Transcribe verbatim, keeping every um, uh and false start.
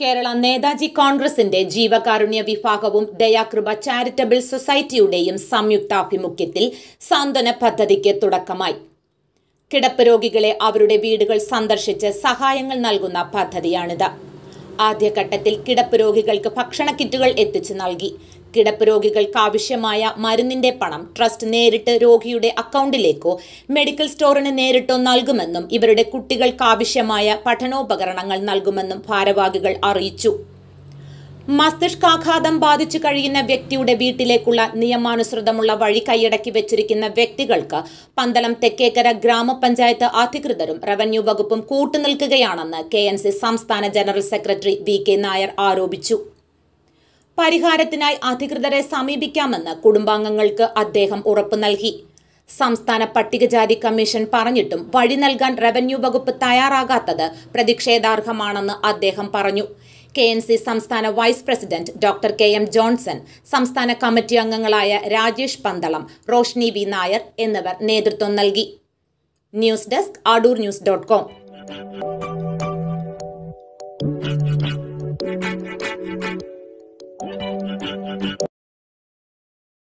Kerala Netaji Congressinte Jeeva Karunya Vibhagavum Dayakripa Charitable Society യുടെയും സംയുക്താഭിമുഖ്യത്തിൽ സാന്ത്വന പദ്ധതിക്ക് തുടക്കമായി. കിടപ്പ് രോഗികളെ അവരുടെ വീടുകൾ സന്ദർശിച്ച് സഹായങ്ങൾ നൽകുന്ന പദ്ധതിയാണിത്. ആദ്യഘട്ടത്തിൽ കിടപ്പ് രോഗികൾക്ക് ഭക്ഷണ കിറ്റുകൾ എത്തിച്ചു നൽകി. കിടപ്പ് രോഗികൾക്ക് ആവശ്യമായ മരുന്നിന്റെ പണം ട്രസ്റ്റ് നേരിട്ട് രോഗിയുടെ അക്കൗണ്ടിലേക്കോ മെഡിക്കൽ സ്റ്റോറിന് നേരിട്ടോ നൽകുമെന്നും ഇവരുടെ കുട്ടികൾക്ക് ആവശ്യമായ പഠനോപകരണങ്ങൾ നൽകുമെന്നും ഭാരവാഹികൾ അറിയിച്ചു. മസ്തിഷ്കാഘാതം ബാധിച്ചു കഴിയുന്ന വ്യക്തിയുടെ വീട്ടിലേക്കുള്ള നിയമാനുസൃതമുള്ള വഴി കൈയടക്കി വെച്ചിരിക്കുന്ന വ്യക്തികൾക്ക് പന്തളം തെക്കേക്കര ഗ്രാമപഞ്ചായത്ത് അധികൃതരും റവന്യൂ വകുപ്പും കൂട്ടുനിൽക്കുകയാണെന്ന് കെ എൻ സി സംസ്ഥാന general secretary V K Nair ആരോപിച്ചു. പരിഹാരത്തിനായി അധികൃതരെ സമീപിക്കാമെന്ന് കുടുംബാംഗങ്ങൾക്ക് അദ്ദേഹം ഉറപ്പ് നൽകി. സംസ്ഥാന പട്ടികജാതി കമ്മീഷൻ പറഞ്ഞിട്ടും വഴി നൽകാൻ റവന്യൂ വകുപ്പ് തയ്യാറാകാത്തത് പ്രതിഷേധാർഹമാണെന്ന് അദ്ദേഹം പറഞ്ഞു. കെ എൻ സി സംസ്ഥാന vice president doctor K M Johnson, സംസ്ഥാന കമ്മിറ്റി അംഗങ്ങളായ രാജേഷ് പന്തളം, റോഷ്നി വി നായർ എന്നിവർ നേതൃത്വം നൽകി. News desk Adoor news dot com.